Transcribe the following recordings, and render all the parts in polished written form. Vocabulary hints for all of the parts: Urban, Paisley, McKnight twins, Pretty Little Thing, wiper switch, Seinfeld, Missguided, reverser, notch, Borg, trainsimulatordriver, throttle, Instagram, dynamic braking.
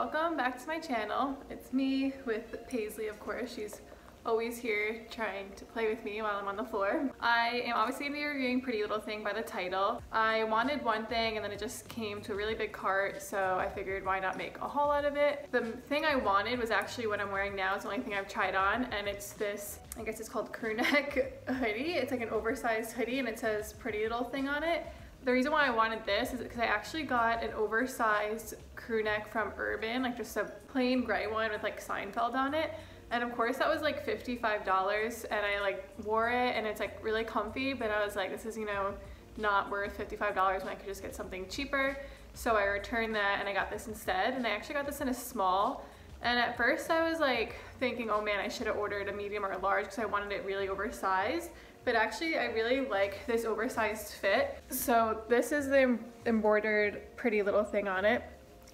Welcome back to my channel. It's me with Paisley, of course. She's always here trying to play with me while I'm on the floor. I am obviously going to be reviewing Pretty Little Thing by the title. I wanted one thing and then it just came to a really big cart, so I figured why not make a whole lot of it. The thing I wanted was actually what I'm wearing now. It's the only thing I've tried on, and it's this, I guess it's called crew neck hoodie. It's like an oversized hoodie and it says Pretty Little Thing on it. The reason why I wanted this is because I actually got an oversized crew neck from Urban, like just a plain gray one with like Seinfeld on it. And of course that was like $55 and I like wore it and it's like really comfy, but I was like, this is, you know, not worth $55 when I could just get something cheaper. So I returned that and I got this instead, and I actually got this in a small. And at first I was like thinking, oh man, I should have ordered a medium or a large because I wanted it really oversized. But actually I really like this oversized fit. So this is the embroidered Pretty Little Thing on it,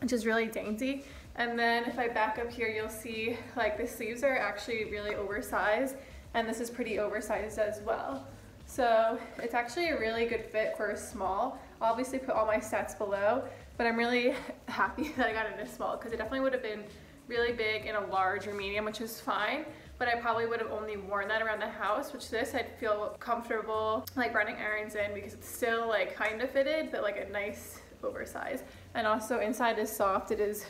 which is really dainty. And then if I back up here, you'll see like the sleeves are actually really oversized, and this is pretty oversized as well. So it's actually a really good fit for a small. I'll obviously put all my stats below, but I'm really happy that I got it in a small because it definitely would have been really big in a large or medium, which is fine, but I probably would have only worn that around the house, which this I'd feel comfortable like running errands in because it's still like kind of fitted, but like a nice oversized. And also inside is soft. It is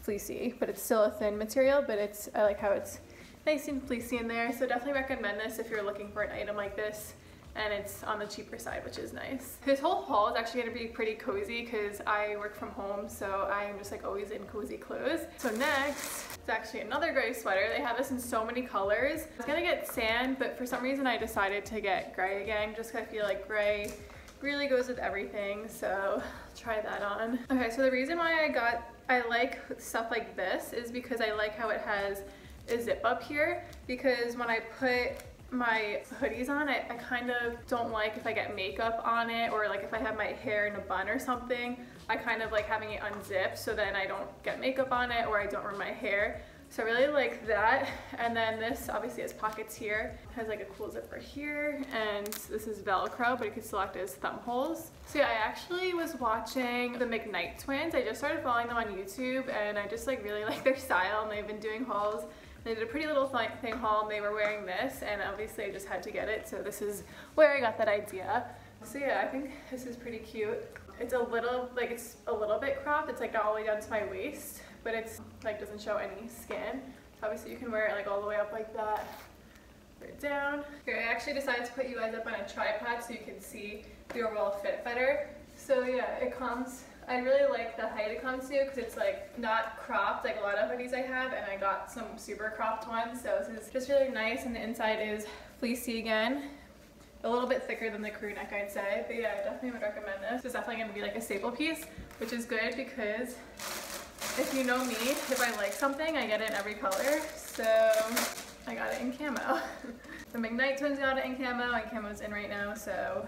fleecy, but it's still a thin material, but it's, I like how it's nice and fleecy in there. So definitely recommend this if you're looking for an item like this, and it's on the cheaper side, which is nice. This whole haul is actually gonna be pretty cozy because I work from home, so I'm just like always in cozy clothes. So next, it's actually another gray sweater. They have this in so many colors. I was gonna get sand, but for some reason I decided to get gray again, just because I feel like gray really goes with everything, so try that on. Okay, so the reason why I like stuff like this is because I like how it has a zip up here, because when I put my hoodies on, I kind of don't like if I get makeup on it, or like if I have my hair in a bun or something, I kind of like having it unzipped so then I don't get makeup on it or I don't ruin my hair. So I really like that. And then this obviously has pockets here. It has like a cool zipper here, and this is Velcro, but it can still act as thumb holes. So yeah, I actually was watching the McKnight twins. I just started following them on YouTube, and I just like really like their style, and they've been doing hauls. They did a Pretty Little Thing haul, and they were wearing this, and obviously I just had to get it, so this is where I got that idea. So yeah, I think this is pretty cute. It's a little, like it's a little bit cropped. It's like not all the way down to my waist, but it's like doesn't show any skin. Obviously you can wear it like all the way up like that, wear it down. Okay, I actually decided to put you guys up on a tripod so you can see the overall fit better. So yeah, it comes, I really like the height it comes to because it's like not cropped like a lot of hoodies I have, and I got some super cropped ones. So this is just really nice, and the inside is fleecy again. A little bit thicker than the crew neck, I'd say, but yeah, I definitely would recommend this. It's definitely gonna be like a staple piece, which is good because if you know me, if I like something, I get it in every color. So I got it in camo. The McKnight twins got it in camo, and camo's in right now, so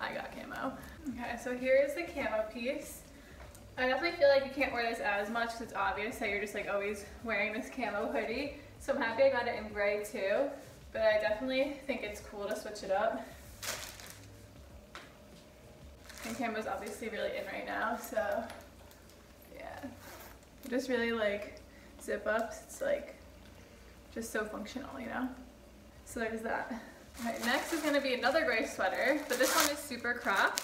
I got camo. Okay, so here is the camo piece. I definitely feel like you can't wear this as much because it's obvious that you're just like always wearing this camo hoodie. So I'm happy I got it in gray too, but I definitely think it's cool to switch it up. And camo's obviously really in right now, so yeah. I just really like zip ups. It's like just so functional, you know? So there's that. All right, next is gonna be another gray sweater, but this one is super cropped.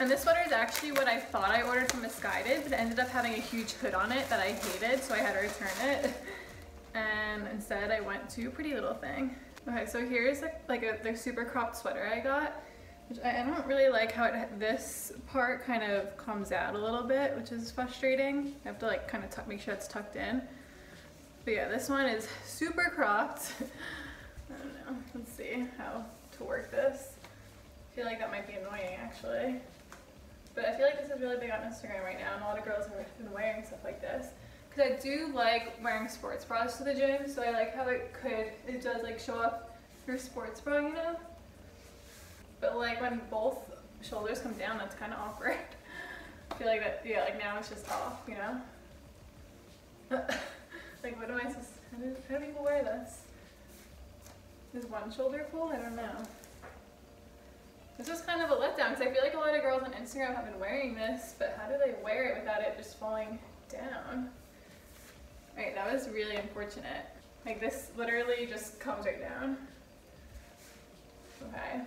And this sweater is actually what I thought I ordered from Missguided, but it ended up having a huge hood on it that I hated, so I had to return it. And instead I went to Pretty Little Thing. Okay, so here's their super cropped sweater I got, which I don't really like how this part kind of comes out a little bit, which is frustrating. I have to like kind of make sure it's tucked in. But yeah, this one is super cropped. I don't know, let's see how to work this. I feel like that might be annoying actually. But I feel like this is really big on Instagram right now, and a lot of girls have been wearing stuff like this. Because I do like wearing sports bras to the gym, so I like how it does like show up your sports bra, you know? But like when both shoulders come down, that's kind of awkward. I feel like that, yeah, like now it's just off, you know? Like what am I supposed to, how do people wear this? Is one shoulder full? I don't know. This was kind of a letdown because I feel like a lot of girls on Instagram have been wearing this, but how do they wear it without it just falling down. Right, that was really unfortunate. Like this literally just comes right down. Okay.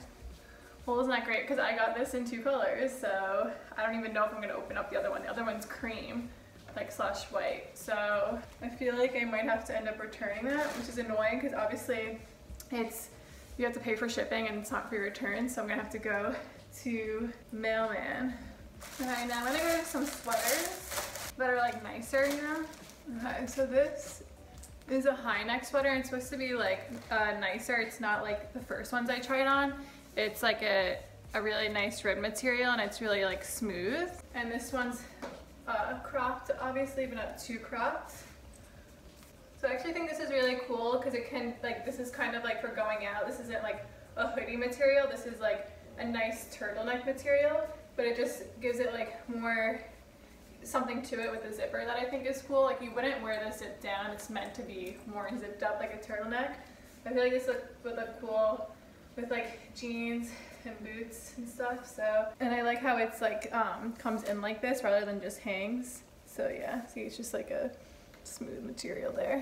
Well, wasn't that great? Because I got this in two colors, so I don't even know if I'm gonna open up the other one. The other one's cream, like slash white. So I feel like I might have to end up returning that, which is annoying because obviously it's, you have to pay for shipping and it's not free return. So I'm gonna have to go to mailman. Okay, now I'm gonna go to some sweaters that are like nicer, you know? Okay, so this is a high neck sweater. It's supposed to be like nicer. It's not like the first ones I tried on. It's like a really nice red material and it's really like smooth. And this one's cropped, obviously, but not too cropped. So I actually think this is really cool because it can, like, this is kind of like for going out. This isn't like a hoodie material. This is like a nice turtleneck material, but it just gives it like more something to it with a zipper that I think is cool. Like you wouldn't wear this zip down. It's meant to be more zipped up like a turtleneck. I feel like this would look cool with like jeans and boots and stuff. So, and I like how it's like comes in like this rather than just hangs. So yeah, see, it's just like a smooth material there.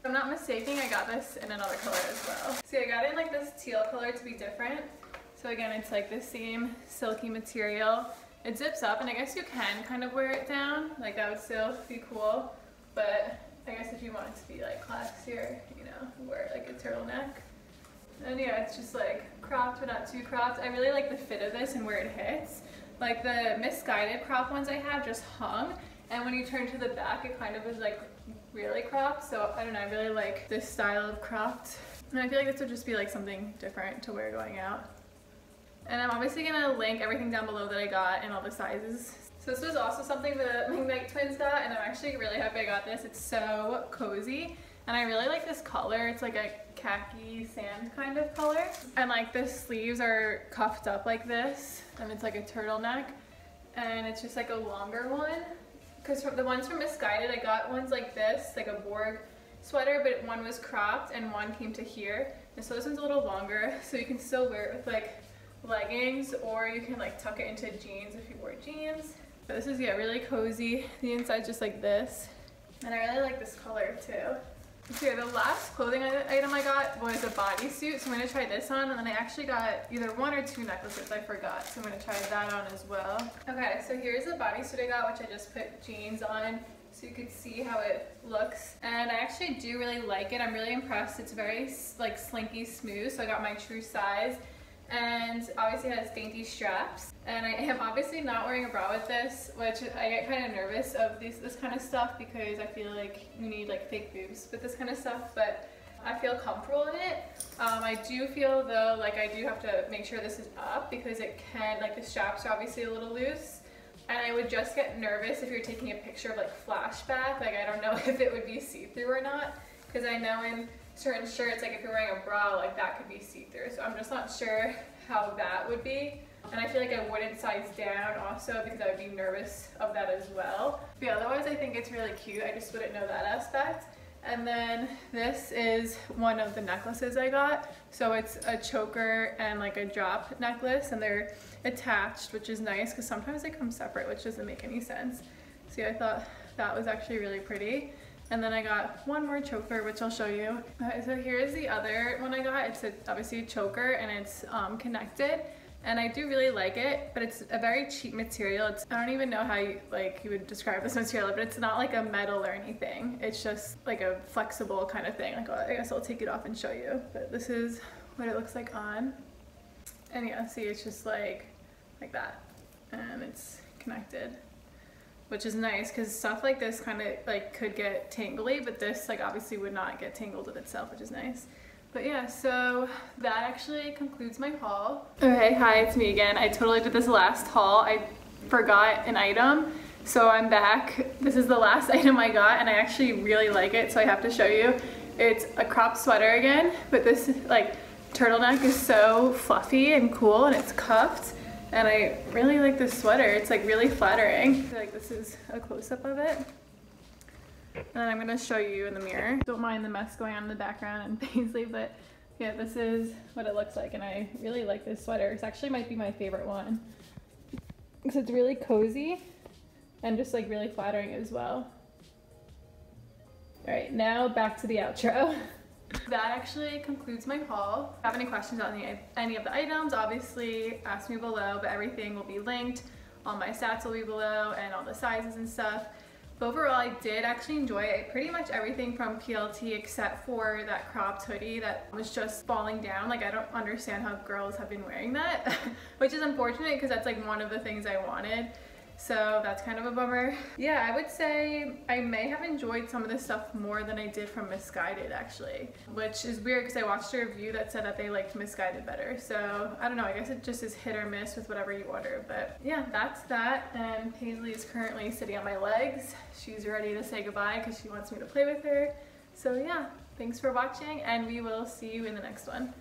If I'm not mistaken, I got this in another color as well. See, I got it in like this teal color to be different. So again, it's like the same silky material. It zips up and I guess you can kind of wear it down, like that would still be cool, but I guess if you want it to be like classier, you know, wear like a turtleneck. And yeah, it's just like cropped but not too cropped. I really like the fit of this and where it hits. Like the Missguided crop ones I have just hung, and when you turn to the back it kind of is like really cropped, so I don't know, I really like this style of cropped. And I feel like this would just be like something different to wear going out. And I'm obviously gonna link everything down below that I got and all the sizes. So this was also something that McKnight twins got, and I'm actually really happy I got this. It's so cozy, and I really like this color. It's like a khaki sand kind of color. And like the sleeves are cuffed up like this, and it's like a turtleneck, and it's just like a longer one. Because the ones from Missguided, I got ones like this, like a Borg sweater, but one was cropped and one came to here. And so this one's a little longer, so you can still wear it with like leggings, or you can like tuck it into jeans if you wore jeans. But this is, yeah, really cozy. The inside's just like this, and I really like this color too. So yeah, the last clothing item I got was a bodysuit, so I'm going to try this on, and then I actually got either one or two necklaces, I forgot, so I'm going to try that on as well. Okay, so here's the bodysuit I got, which I just put jeans on so you could see how it looks, and I actually do really like it. I'm really impressed. It's very like slinky smooth, so I got my true size. And obviously it has dainty straps, and I am obviously not wearing a bra with this, which I get kind of nervous of this kind of stuff because I feel like you need like fake boobs with this kind of stuff, but I feel comfortable in it. I do feel though like I do have to make sure this is up because it can, like the straps are obviously a little loose, and I would just get nervous if you're taking a picture of like flashback, like I don't know if it would be see-through or not, because I know in certain shirts, like if you're wearing a bra, like that could be see-through, so I'm just not sure how that would be. And I feel like I wouldn't size down also because I would be nervous of that as well. But yeah, otherwise I think it's really cute. I just wouldn't know that aspect. And then this is one of the necklaces I got. So it's a choker and like a drop necklace, and they're attached, which is nice because sometimes they come separate, which doesn't make any sense. So yeah, I thought that was actually really pretty. And then I got one more choker, which I'll show you. So here's the other one I got. It's obviously a choker, and it's connected. And I do really like it, but it's a very cheap material. It's, I don't even know how you would describe this material, but it's not like a metal or anything. It's just like a flexible kind of thing. Like, well, I guess I'll take it off and show you. But this is what it looks like on. And yeah, see, it's just like that. And it's connected, which is nice because stuff like this kind of like could get tangly, but this like obviously would not get tangled with itself, which is nice. But yeah, so that actually concludes my haul. Okay, hi, it's me again. I totally did this last haul. I forgot an item, so I'm back. This is the last item I got, and I actually really like it, so I have to show you. It's a cropped sweater again, but this like turtleneck is so fluffy and cool, and it's cuffed. And I really like this sweater. It's like really flattering. I feel like this is a close-up of it. And then I'm gonna show you in the mirror. Don't mind the mess going on in the background and Paisley, but yeah, this is what it looks like, and I really like this sweater. It actually might be my favorite one because it's really cozy and just like really flattering as well. All right, now back to the outro. That actually concludes my haul. If you have any questions on any of the items, obviously ask me below, but everything will be linked. All my stats will be below and all the sizes and stuff. But overall, I did actually enjoy it. Pretty much everything from PLT except for that cropped hoodie that was just falling down. Like, I don't understand how girls have been wearing that, which is unfortunate because that's like one of the things I wanted. So that's kind of a bummer. Yeah, I would say I may have enjoyed some of this stuff more than I did from Missguided actually, which is weird because I watched a review that said that they liked Missguided better. So I don't know, I guess it just is hit or miss with whatever you order, but yeah, that's that. And Paisley is currently sitting on my legs. She's ready to say goodbye because she wants me to play with her. So yeah, thanks for watching and we will see you in the next one.